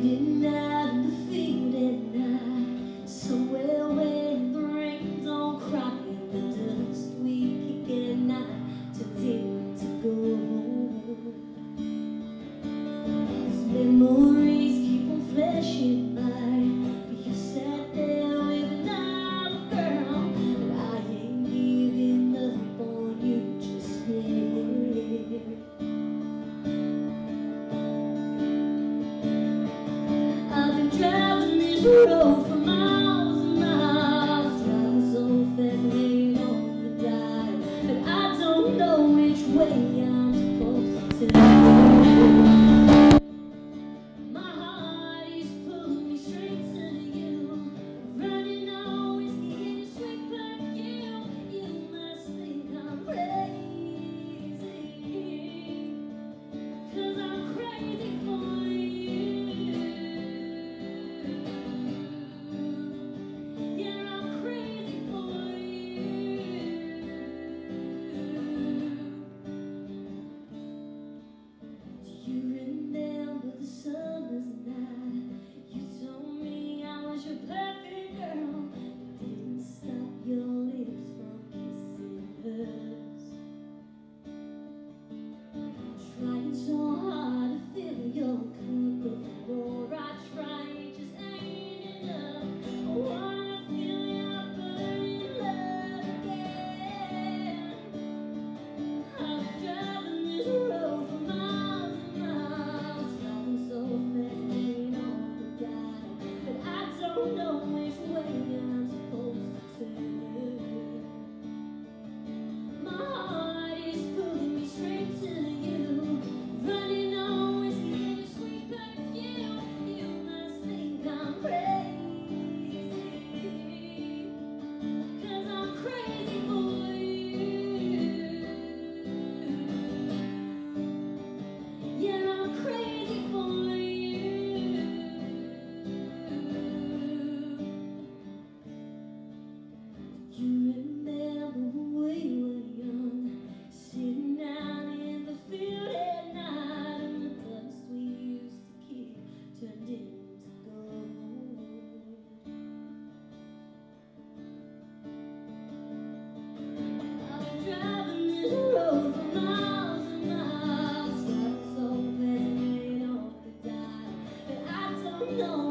waiting out in the field at night, somewhere where the rain don't cry and the dust we kick at night, too deep to go home. These memories keep on flashing by, but you sat there with another girl, and I ain't giving up on you, just never here. Driving this road for miles and miles, driving so fast I ain't off the dial, and I don't know which way I'm supposed to go. My heart is pulling me straight to you, running always getting straight back you. You must think I'm crazy, 'cause I'm crazy for you. Trying so hard to fill your cup, but the more I try, it just ain't enough. I wanna feel your burning love again. I'm driving this road for miles and miles, driving so fast, ain't off the dial, but I don't know which way I'm supposed to turn. My heart is pulling me straight to you. No.